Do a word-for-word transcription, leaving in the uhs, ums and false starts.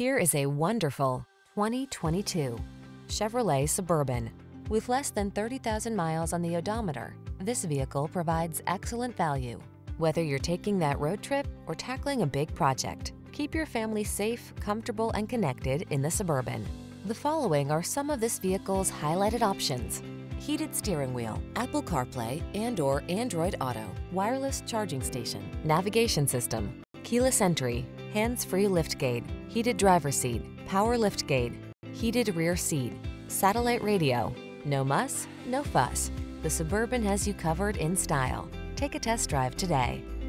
Here is a wonderful twenty twenty-two Chevrolet Suburban. With less than thirty thousand miles on the odometer, this vehicle provides excellent value. Whether you're taking that road trip or tackling a big project, keep your family safe, comfortable, and connected in the Suburban. The following are some of this vehicle's highlighted options: heated steering wheel, Apple CarPlay and/or Android Auto, wireless charging station, navigation system, keyless entry, hands-free liftgate, heated driver's seat, power liftgate, heated rear seat, satellite radio. No muss, no fuss. The Suburban has you covered in style. Take a test drive today.